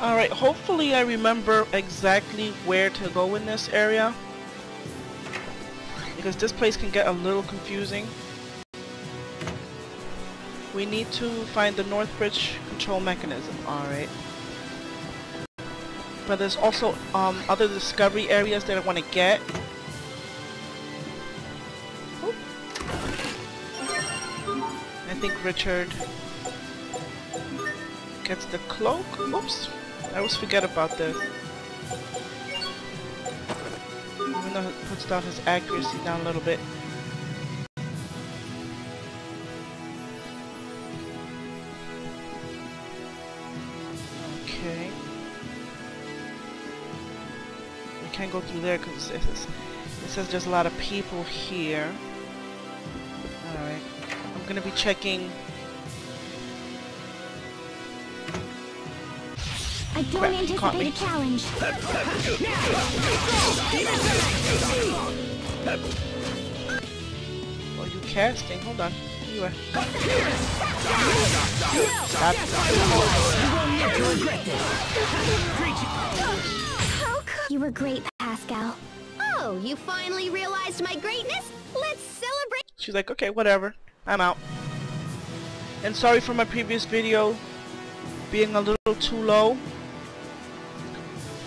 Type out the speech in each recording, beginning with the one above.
Alright, hopefully I remember exactly where to go in this area, because this place can get a little confusing. We need to find the North Bridge control mechanism, alright. But there's also other discovery areas that I want to get. Oop. I think Richard gets the cloak. Oops, I always forget about this. Even though he puts down his accuracy down a little bit. Okay. We can't go through there because it says there's a lot of people here. Alright. I'm gonna be checking. I don't anticipate a challenge. Oh, you casting? Hold on. You are. Stop. You will regret this. You were great, Pascal. Oh, you finally realized my greatness? Let's celebrate. She's like, okay, whatever. I'm out. And sorry for my previous video being a little too low.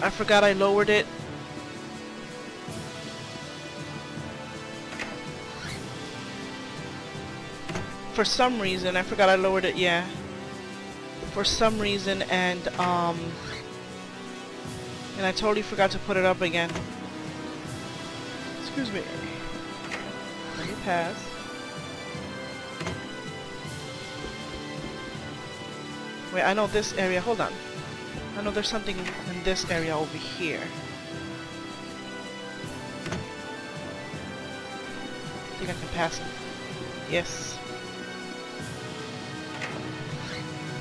I forgot I lowered it. For some reason, I forgot I lowered it, yeah. For some reason, and I totally forgot to put it up again. Excuse me. Let me pass. Wait, I know this area, hold on. I know there's something in this area over here. I think I can pass it. Yes.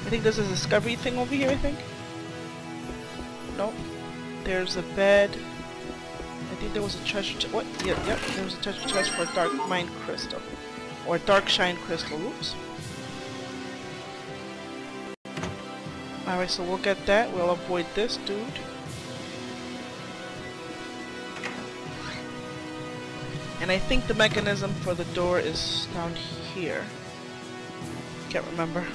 I think there's a discovery thing over here, I think. Nope. There's a bed. I think there was a treasure chest. What? Yep, there was a treasure chest for a dark mine crystal. Or a dark shine crystal. Oops. Alright, so we'll get that. We'll avoid this dude. And I think the mechanism for the door is down here. Can't remember.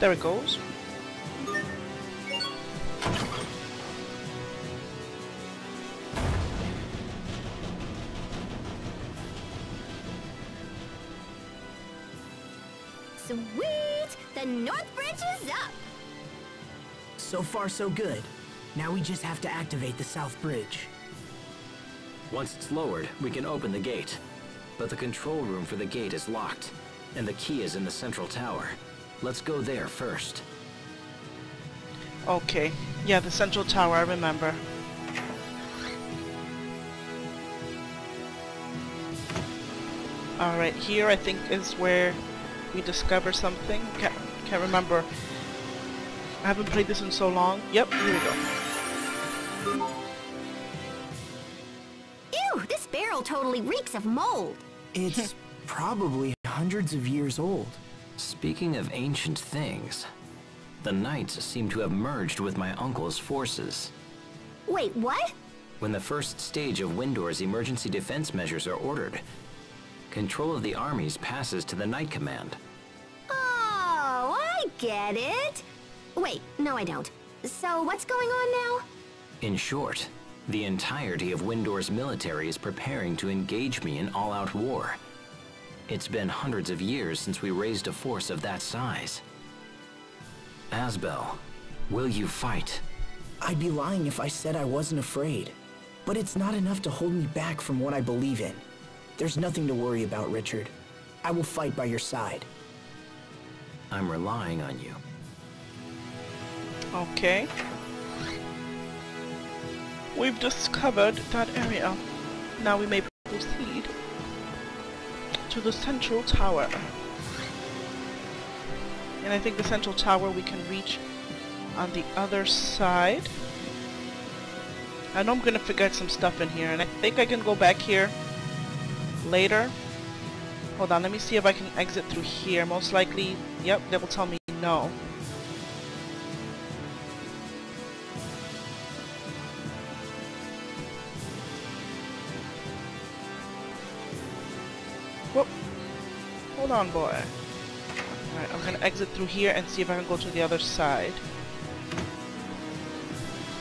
There it goes. Sweet! The North Bridge is up! So far, so good. Now we just have to activate the South Bridge. Once it's lowered, we can open the gate. But the control room for the gate is locked, and the key is in the central tower. Let's go there first. Okay. Yeah, the central tower, I remember. Alright, here I think is where we discover something. Can't remember. I haven't played this in so long. Yep, here we go. Ew, this barrel totally reeks of mold. It's probably hundreds of years old. Speaking of ancient things, the knights seem to have merged with my uncle's forces. Wait, what? When the first stage of Windor's emergency defense measures are ordered, control of the armies passes to the Knight Command. Oh, I get it. Wait, no I don't. So what's going on now? In short, the entirety of Windor's military is preparing to engage me in all-out war. It's been hundreds of years since we raised a force of that size. Asbel, will you fight? I'd be lying if I said I wasn't afraid. But it's not enough to hold me back from what I believe in. There's nothing to worry about, Richard. I will fight by your side. I'm relying on you. Okay. We've discovered that area. Now we may proceed to the central tower. And I think the central tower we can reach on the other side. I know I'm gonna forget some stuff in here, and I think I can go back here later. Hold on, let me see if I can exit through here. Most likely, yep, they will tell me no. Whoop. Hold on, boy. Alright, I'm gonna exit through here and see if I can go to the other side.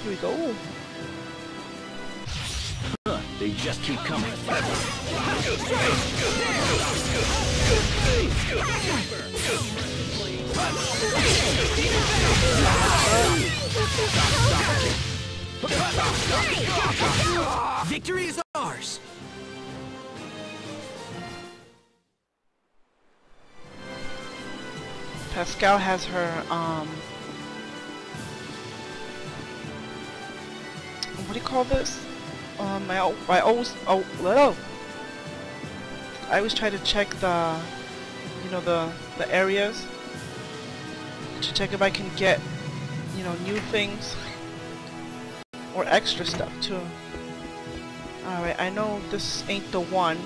Here we go. They just keep coming. Victory is ours. Pascal has her what do you call this? I always try to check the, you know, the areas to check if I can get, you know, new things or extra stuff too. Alright, I know this ain't the one.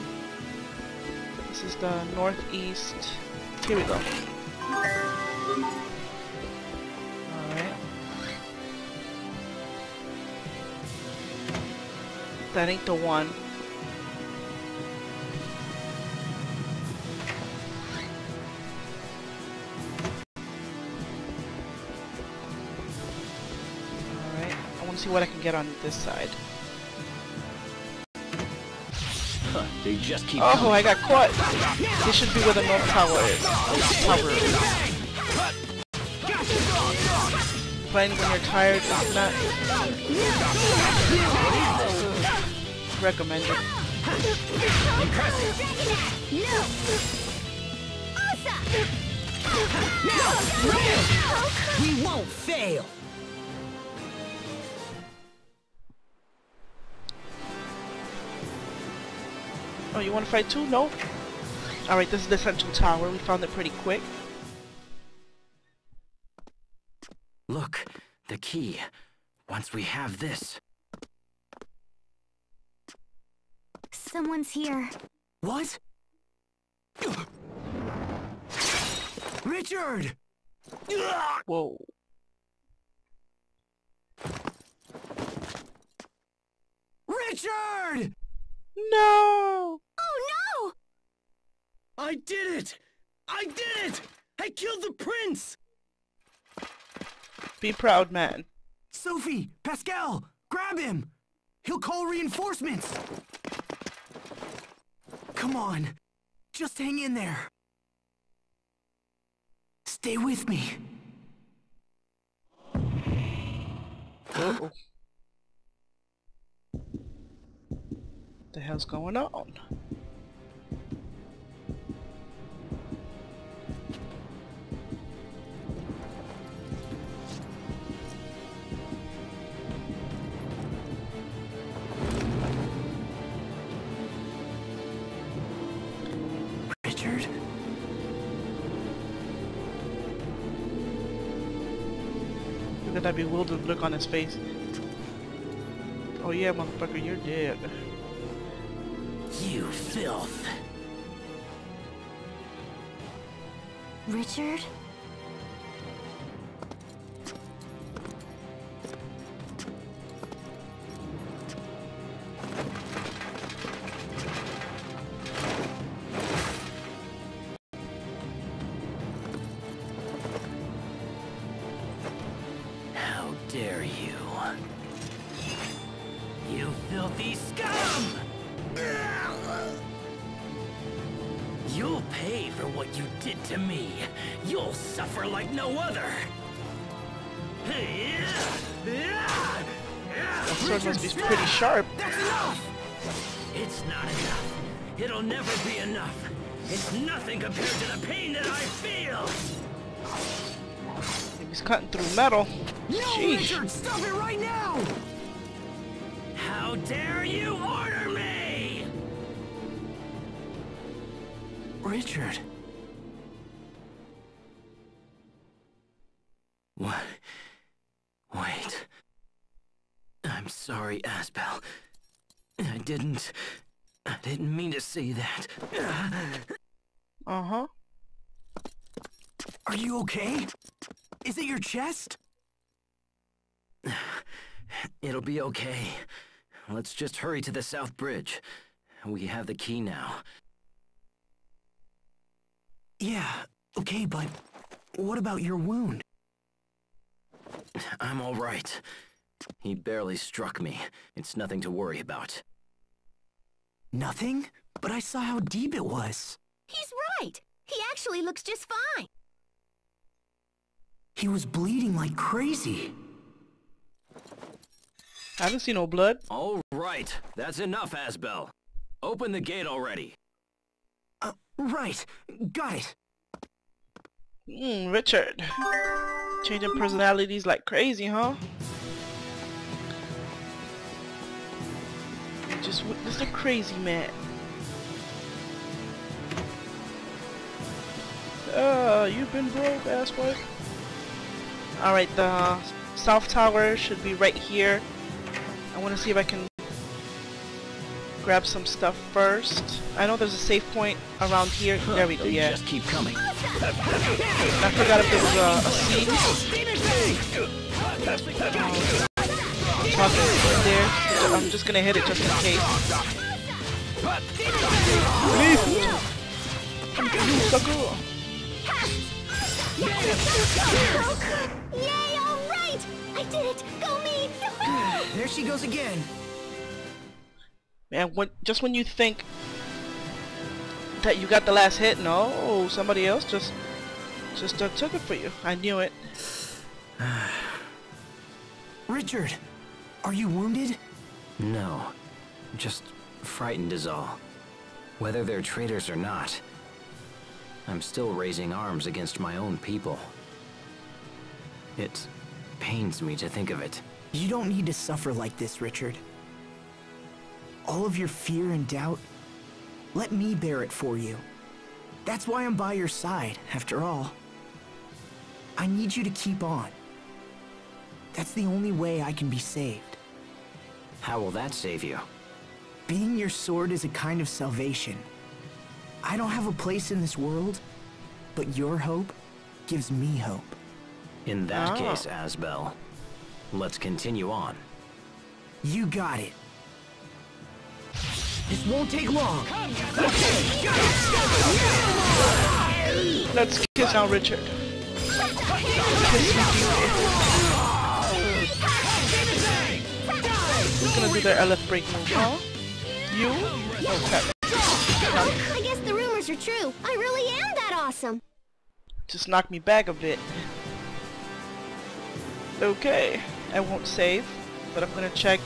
This is the northeast. Here we go. That ain't the one. Alright, I want to see what I can get on this side. They just keep coming. I got caught! This should be where the north tower is. Playing when you're tired is not recommended. We won't fail. Oh, you want to fight too? No. All right, this is the central tower. We found it pretty quick. Look, the key. Once we have this. Someone's here. What? Richard! Whoa. Richard! No! Oh no! I did it! I did it! I killed the prince! Be proud, man. Sophie! Pascal! Grab him! He'll call reinforcements! Come on, just hang in there. Stay with me. Uh-oh. What the hell's going on? That bewildered look on his face. Oh yeah, motherfucker, you're dead. You filth. Richard? Sharp. That's enough. It's not enough. It'll never be enough. It's nothing compared to the pain that I feel. He's cutting through metal. No, jeez. Richard, stop it right now! How dare you order me? Richard. What? Wait. I'm sorry. sorry, Asbel. I didn't mean to say that. Uh-huh. Are you okay? Is it your chest? It'll be okay. Let's just hurry to the South Bridge. We have the key now. Yeah, okay, but what about your wound? I'm all right. He barely struck me. It's nothing to worry about. Nothing? But I saw how deep it was. He's right. He actually looks just fine. He was bleeding like crazy. I haven't seen no blood. All right. That's enough, Asbel. Open the gate already. Right. Got it. Richard. Changing personalities like crazy, huh? Just witness a crazy man. You've been broke, ass boy. Alright, the South Tower should be right here. I want to see if I can grab some stuff first. I know there's a safe point around here. There we go, yeah. Just keep coming. I forgot if there was a seat. There. I'm just gonna hit it just in case. Yay, alright! I did it! Go me! There she goes again. Man, just when you think that you got the last hit, no, somebody else just took it for you. I knew it. Richard, are you wounded? No, just frightened is all. Whether they're traitors or not, I'm still raising arms against my own people. It pains me to think of it. You don't need to suffer like this, Richard. All of your fear and doubt, let me bear it for you. That's why I'm by your side, after all. I need you to keep on. That's the only way I can be saved. How will that save you? Being your sword is a kind of salvation. I don't have a place in this world, but your hope gives me hope. In that case, Asbel, let's continue on. You got it. This won't take long. Let's kiss now, Richard. Who's gonna do their LF break move, huh? You? Okay. I guess the rumors are true. I really am that awesome. Just knock me back a bit. Okay. I won't save, but I'm gonna check.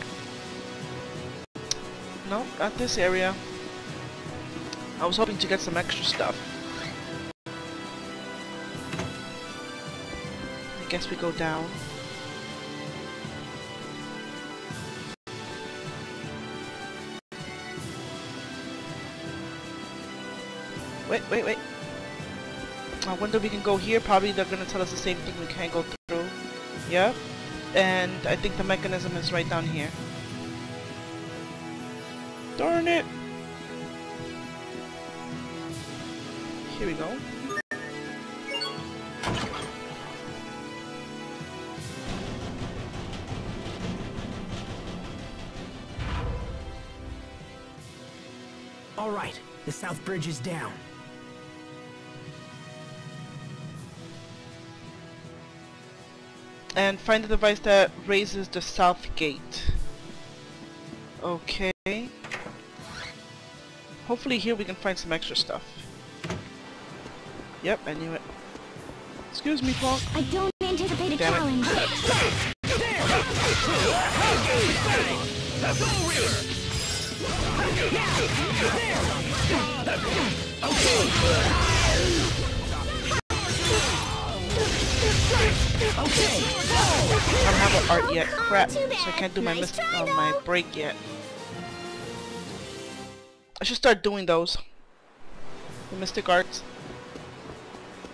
No, not this area. I was hoping to get some extra stuff. I guess we go down. Wait, wait, wait. I wonder if we can go here. Probably they're gonna tell us the same thing. We can't go through. Yep. And I think the mechanism is right down here. Darn it. Here we go. All right. The South Bridge is down. And find the device that raises the south gate. Okay. Hopefully here we can find some extra stuff. Yep, I knew it. Excuse me, Paul. I don't anticipate a challenge. I don't have an art yet, crap, so I can't do my break yet. I should start doing those. The Mystic Arts.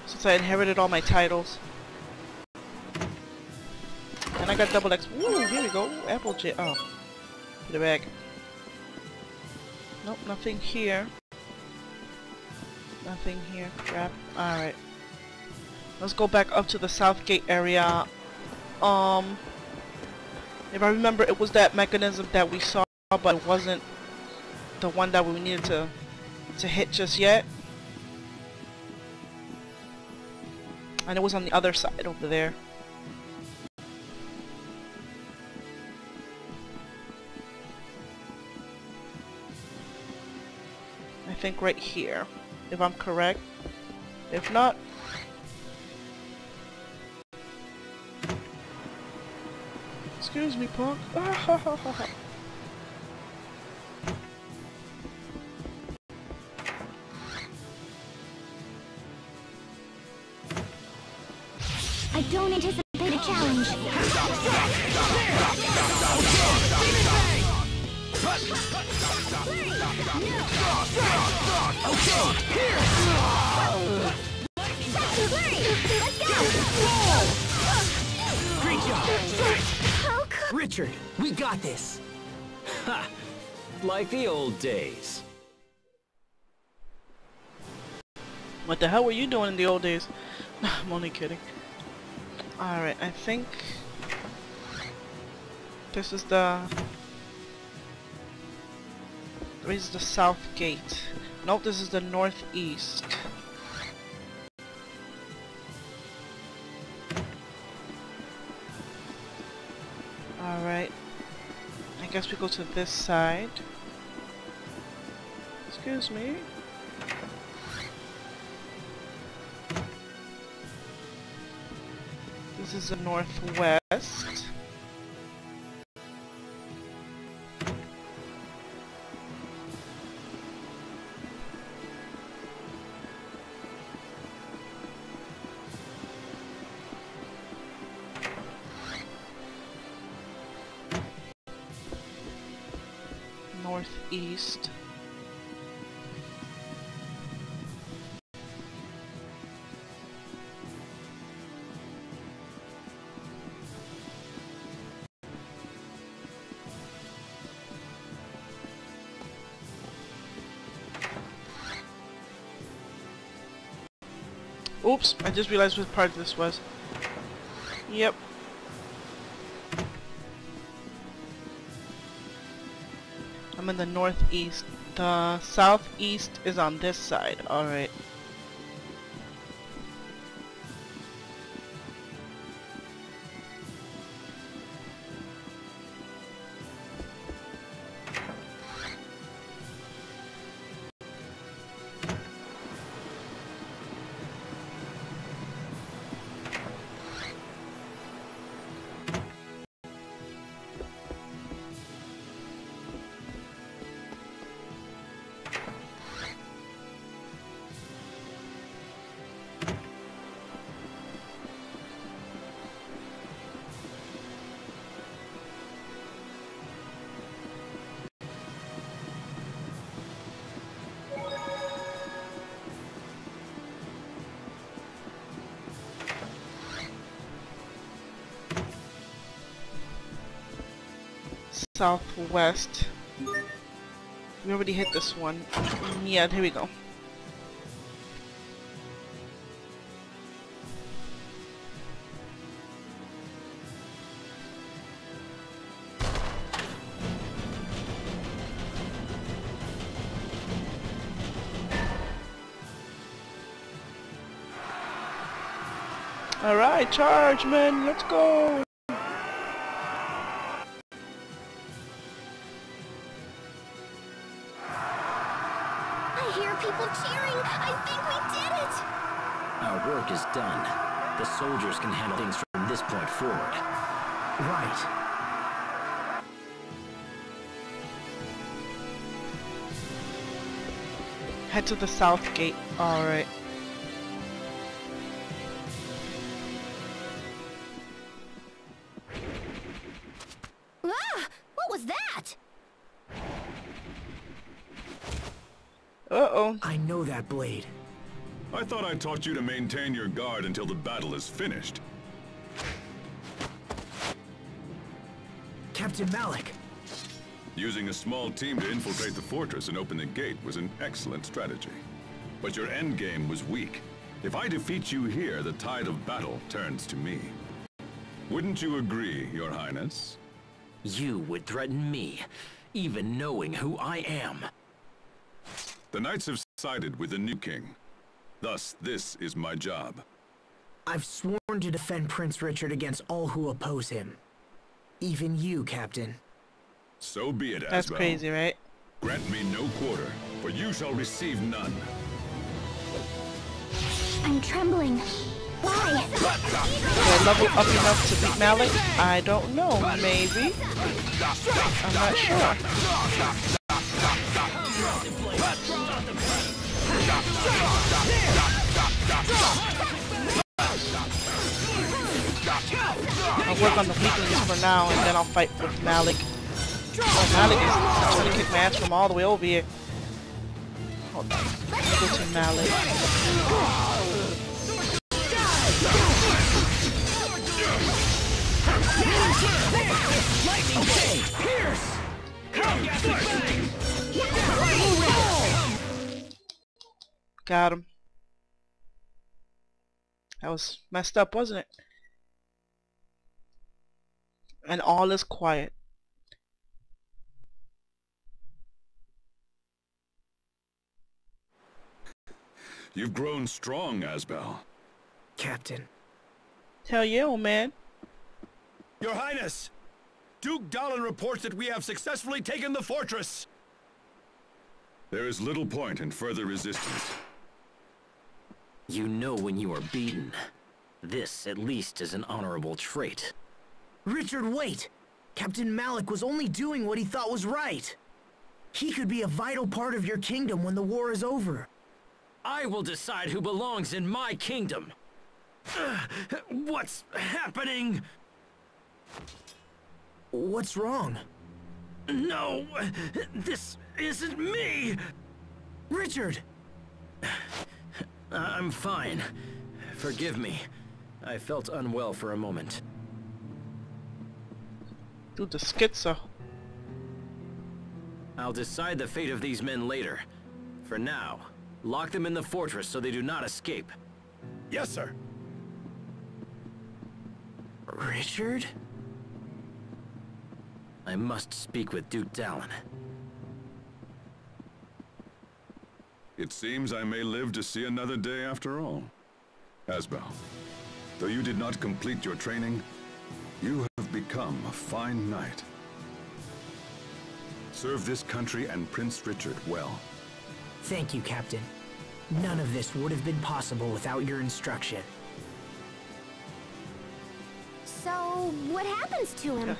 Since I inherited all my titles. And I got double X. Woo, here we go. Applejack. Oh. Put it back. Nope, nothing here. Nothing here. Crap. Alright. Let's go back up to the south gate area. If I remember, it was that mechanism that we saw, but it wasn't the one that we needed to hit just yet. And it was on the other side over there. I think right here, if I'm correct. If not, excuse me, punk. I don't anticipate a challenge. Richard, we got this. Ha! Like the old days. What the hell were you doing in the old days? I'm only kidding. Alright, I think this is the south gate. Nope, this is the northeast. Alright. I guess we go to this side. Excuse me. This is the northwest. Northeast. Oops, I just realized what part this was. Yep. I'm in the northeast. The southeast is on this side. Alright. Southwest. We already hit this one. Yeah, here we go. Alright, charge, man. Let's go. Is done. The soldiers can handle things from this point forward. Right. Head to the south gate. Alright. Ah! What was that? Uh-oh. I know that blade. I thought I taught you to maintain your guard until the battle is finished. Captain Malik! Using a small team to infiltrate the fortress and open the gate was an excellent strategy. But your endgame was weak. If I defeat you here, the tide of battle turns to me. Wouldn't you agree, Your Highness? You would threaten me, even knowing who I am. The knights have sided with the new king. Thus, this is my job. I've sworn to defend Prince Richard against all who oppose him. Even you, Captain. So be it, Asbel. That's crazy, right? Grant me no quarter, for you shall receive none. I'm trembling. Why? Will I level up enough to beat Malik? I don't know. Maybe. I'm not sure. I'll work on the weaklings for now, and then I'll fight with Malik. Oh, Malik is trying to kick my ass from all the way over here. Hold on. Go to Malik. Okay, Pierce! Got him. That was messed up, wasn't it? And all is quiet. You've grown strong, Asbel. Captain. Hell yeah, old man. Your Highness! Duke Dallin reports that we have successfully taken the fortress! There is little point in further resistance. You know when you are beaten. This, at least, is an honorable trait. Richard, wait! Captain Malik was only doing what he thought was right. He could be a vital part of your kingdom when the war is over. I will decide who belongs in my kingdom. What's happening? What's wrong? No, this isn't me! Richard! I'm fine. Forgive me. I felt unwell for a moment. Dude, the schizo. I'll decide the fate of these men later. For now, lock them in the fortress so they do not escape. Yes, sir. Richard? I must speak with Duke Dallin. It seems I may live to see another day after all. Asbel, though you did not complete your training, you have become a fine knight. Serve this country and Prince Richard well. Thank you, Captain. None of this would have been possible without your instruction. So, what happens to him?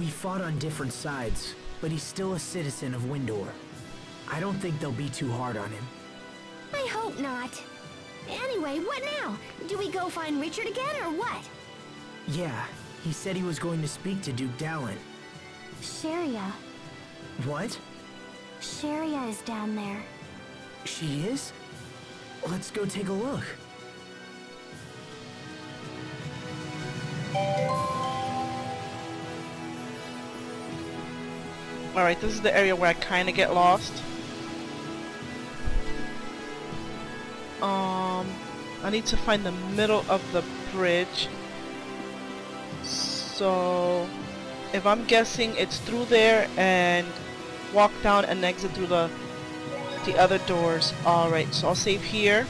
We fought on different sides, but he's still a citizen of Windor. I don't think they'll be too hard on him. I hope not. Anyway, what now? Do we go find Richard again, or what? Yeah, he said he was going to speak to Duke Dallin. Sharia. What? Sharia is down there. She is? Let's go take a look. Alright, this is the area where I kinda get lost. I need to find the middle of the bridge. So, if I'm guessing, it's through there and walk down and exit through the other doors. Alright, so I'll save here.